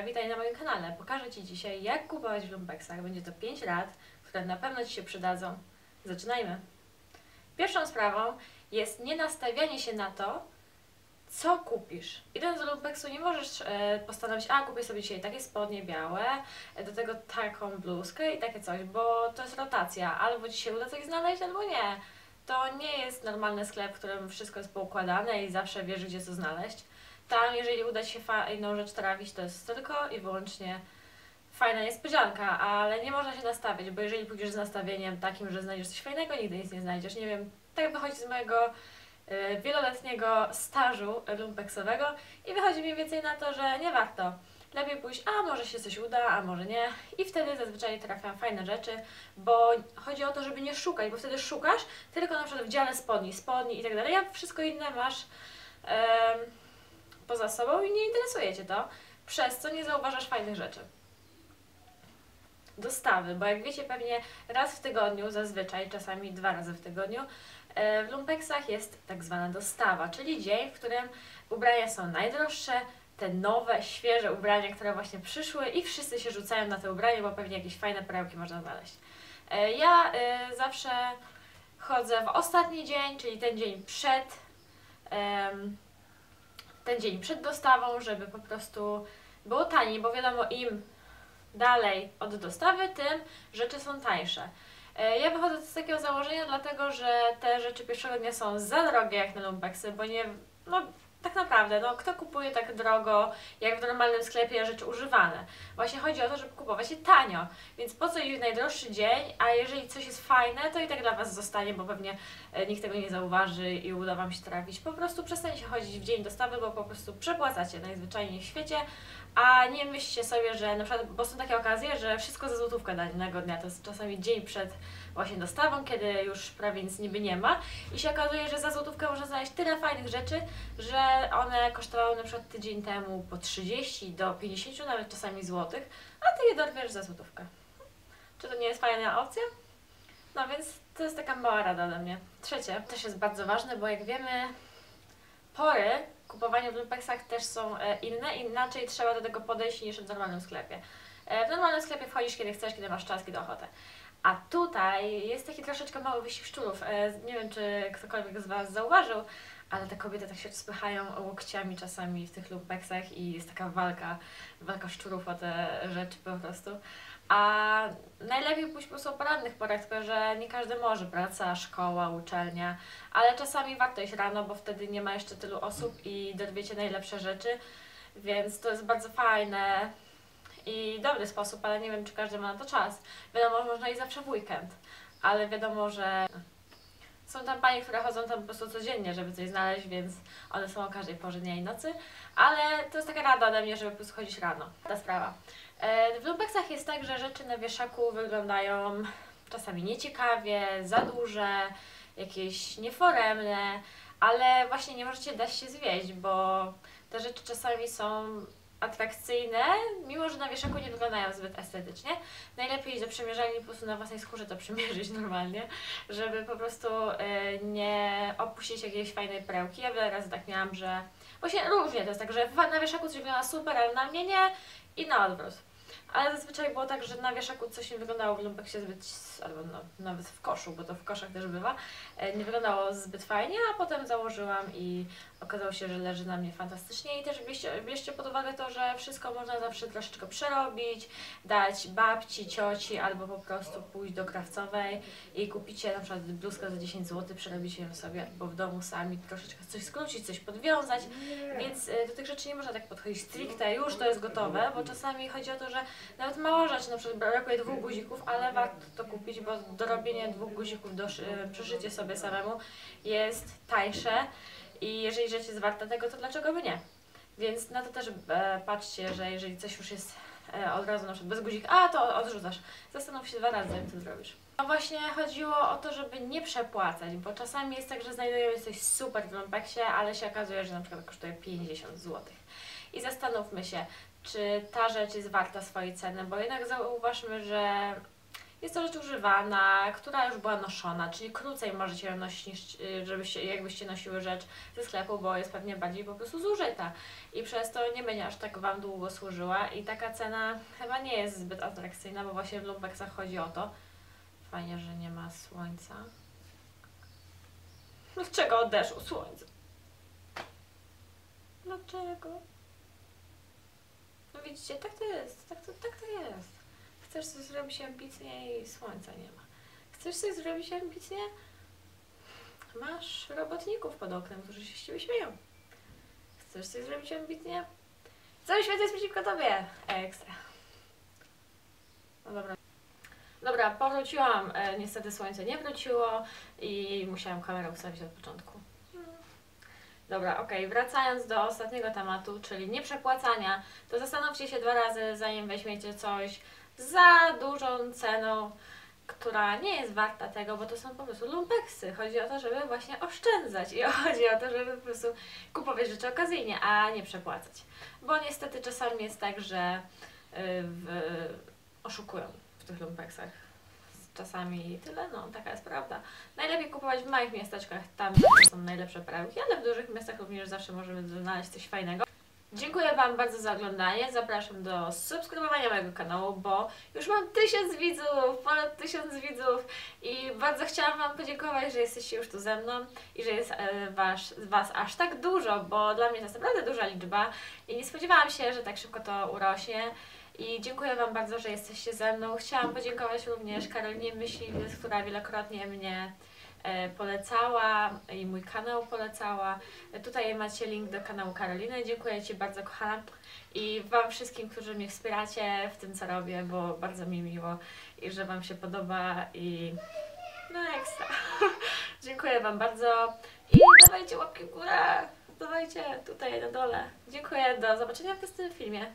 Karola, witaj na moim kanale. Pokażę Ci dzisiaj, jak kupować w lumpeksach. Będzie to 5 rad, które na pewno Ci się przydadzą. Zaczynajmy! Pierwszą sprawą jest nie nastawianie się na to, co kupisz. Idąc do lumpeksu nie możesz postanowić, a kupię sobie dzisiaj takie spodnie białe, do tego taką bluzkę i takie coś, bo to jest rotacja. Albo Ci się uda coś znaleźć, albo nie. To nie jest normalny sklep, w którym wszystko jest poukładane i zawsze wiesz, gdzie co znaleźć. Tam, jeżeli uda Ci się fajną rzecz trafić, to jest tylko i wyłącznie fajna niespodzianka, ale nie można się nastawiać, bo jeżeli pójdziesz z nastawieniem takim, że znajdziesz coś fajnego, nigdy nic nie znajdziesz. Nie wiem, tak wychodzi z mojego wieloletniego stażu lumpeksowego i wychodzi mi więcej na to, że nie warto. Lepiej pójść, a może się coś uda, a może nie. I wtedy zazwyczaj trafiam fajne rzeczy, bo chodzi o to, żeby nie szukać, bo wtedy szukasz tylko na przykład w dziale spodni i tak dalej, a wszystko inne masz poza sobą i nie interesuje Cię to, przez co nie zauważasz fajnych rzeczy. Dostawy, bo jak wiecie pewnie raz w tygodniu, zazwyczaj czasami 2 razy w tygodniu, w lumpeksach jest tak zwana dostawa, czyli dzień, w którym ubrania są najdroższe, te nowe, świeże ubrania, które właśnie przyszły i wszyscy się rzucają na te ubrania, bo pewnie jakieś fajne perełki można znaleźć. Ja zawsze chodzę w ostatni dzień, czyli ten dzień przed dostawą, żeby po prostu było taniej, bo wiadomo, im dalej od dostawy, tym rzeczy są tańsze. Ja wychodzę z takiego założenia, dlatego że te rzeczy pierwszego dnia są za drogie jak na lumpeksy, bo nie, no tak naprawdę, no kto kupuje tak drogo jak w normalnym sklepie rzeczy używane? Właśnie chodzi o to, żeby kupować je tanio, więc po co iść w najdroższy dzień, a jeżeli coś jest fajne, to i tak dla Was zostanie, bo pewnie nikt tego nie zauważy i uda Wam się trafić. Po prostu przestańcie chodzić w dzień dostawy, bo po prostu przepłacacie najzwyczajniej w świecie, a nie myślcie sobie, że na przykład, bo są takie okazje, że wszystko za złotówkę danego dnia, to jest czasami dzień przed właśnie dostawą, kiedy już prawie nic niby nie ma i się okazuje, że za złotówkę można znaleźć tyle fajnych rzeczy, że one kosztowały na przykład tydzień temu po 30 do 50 nawet czasami złotych, a Ty je dorwiesz za złotówkę. Czy to nie jest fajna opcja? No więc to jest taka mała rada dla mnie. Trzecie, też jest bardzo ważne, bo jak wiemy, pory kupowania w lumpeksach też są inne, inaczej trzeba do tego podejść niż w normalnym sklepie. W normalnym sklepie wchodzisz kiedy chcesz, kiedy masz czas, kiedy ochotę. A tutaj jest taki troszeczkę mały wyścig szczurów. Nie wiem, czy ktokolwiek z Was zauważył, ale te kobiety tak się rozpychają łokciami czasami w tych lumpeksach i jest taka walka szczurów o te rzeczy po prostu. A najlepiej pójść po prostu o porannych porach, tylko że nie każdy może, praca, szkoła, uczelnia, ale czasami warto iść rano, bo wtedy nie ma jeszcze tylu osób i dorwiecie najlepsze rzeczy, więc to jest bardzo fajne i dobry sposób, ale nie wiem, czy każdy ma na to czas. Wiadomo, można iść zawsze w weekend, ale wiadomo, że są tam panie, które chodzą tam po prostu codziennie, żeby coś znaleźć, więc one są o każdej porze dnia i nocy, ale to jest taka rada ode mnie, żeby po prostu chodzić rano. Ta sprawa. W lumpeksach jest tak, że rzeczy na wieszaku wyglądają czasami nieciekawie, za duże, jakieś nieforemne, ale właśnie nie możecie dać się zwieść, bo te rzeczy czasami są atrakcyjne, mimo że na wieszaku nie wyglądają zbyt estetycznie. Najlepiej iść do przymierzalni, po prostu na własnej skórze to przymierzyć normalnie, żeby po prostu nie opuścić jakiejś fajnej perełki. Ja wiele razy tak miałam, że właśnie różnie to jest tak, że na wieszaku coś wygląda super, ale na mnie nie i na odwrót. Ale zazwyczaj było tak, że na wieszaku coś nie wyglądało w lumpeksie zbyt, albo no, nawet w koszu, bo to w koszach też bywa, nie wyglądało zbyt fajnie, a potem założyłam i okazało się, że leży na mnie fantastycznie. I też bierzcie pod uwagę to, że wszystko można zawsze troszeczkę przerobić, dać babci, cioci albo po prostu pójść do krawcowej i kupicie na przykład bluzkę za 10 zł, przerobicie ją sobie albo w domu sami, troszeczkę coś skrócić, coś podwiązać, więc do tych rzeczy nie można tak podchodzić stricte, już to jest gotowe, bo czasami chodzi o to, że nawet mała rzecz, na przykład brakuje 2 guzików, ale warto to kupić, bo dorobienie 2 guzików, przeszycie sobie samemu jest tańsze i jeżeli rzecz jest warta tego, to dlaczego by nie? Więc na to też patrzcie, że jeżeli coś już jest od razu na przykład bez guzika, a to odrzucasz. Zastanów się 2 razy, jak to zrobisz. No właśnie chodziło o to, żeby nie przepłacać, bo czasami jest tak, że znajdujemy coś super w lumpeksie, ale się okazuje, że na przykład kosztuje 50 zł. I zastanówmy się, czy ta rzecz jest warta swojej ceny, bo jednak zauważmy, że Jest to rzecz używana, która już była noszona, czyli krócej możecie ją nosić, żebyście, jakbyście nosiły rzecz ze sklepu, bo jest pewnie bardziej po prostu zużyta i przez to nie będzie aż tak Wam długo służyła i taka cena chyba nie jest zbyt atrakcyjna, bo właśnie w lumpeksach chodzi o to. Fajnie, że nie ma słońca. Dlaczego odeszło słońce? Dlaczego? No widzicie, tak to jest, tak to jest. Chcesz coś zrobić ambitnie i słońca nie ma. Chcesz coś zrobić ambitnie? Masz robotników pod oknem, którzy się z Ciebie śmieją. Chcesz coś zrobić ambitnie? Cały świat jest przeciwko Tobie! Ekstra. No dobra. Dobra, powróciłam. Niestety słońce nie wróciło i musiałam kamerę ustawić od początku. Dobra, okej, wracając do ostatniego tematu, czyli nieprzepłacania, to zastanówcie się 2 razy, zanim weźmiecie coś za dużą ceną, która nie jest warta tego, bo to są po prostu lumpeksy. Chodzi o to, żeby właśnie oszczędzać i chodzi o to, żeby po prostu kupować rzeczy okazyjnie, a nie przepłacać. Bo niestety czasami jest tak, że oszukują w tych lumpeksach. Czasami tyle, no taka jest prawda. Najlepiej kupować w małych miasteczkach, tam są najlepsze perełki, ale w dużych miastach również zawsze możemy znaleźć coś fajnego. Dziękuję Wam bardzo za oglądanie, zapraszam do subskrybowania mojego kanału, bo już mam 1000 widzów, ponad 1000 widzów i bardzo chciałam Wam podziękować, że jesteście już tu ze mną i że jest Was aż tak dużo, bo dla mnie to jest naprawdę duża liczba i nie spodziewałam się, że tak szybko to urośnie. I dziękuję Wam bardzo, że jesteście ze mną. Chciałam podziękować również Karolinie Myślinie, która wielokrotnie mnie polecała i mój kanał polecała. Tutaj macie link do kanału Karoliny. Dziękuję Ci bardzo, kochana. I Wam wszystkim, którzy mnie wspieracie w tym, co robię, bo bardzo mi miło i że Wam się podoba i no ekstra. Dziękuję Wam bardzo i dawajcie łapki w górę. Dawajcie tutaj na dole. Dziękuję, do zobaczenia w następnym filmie.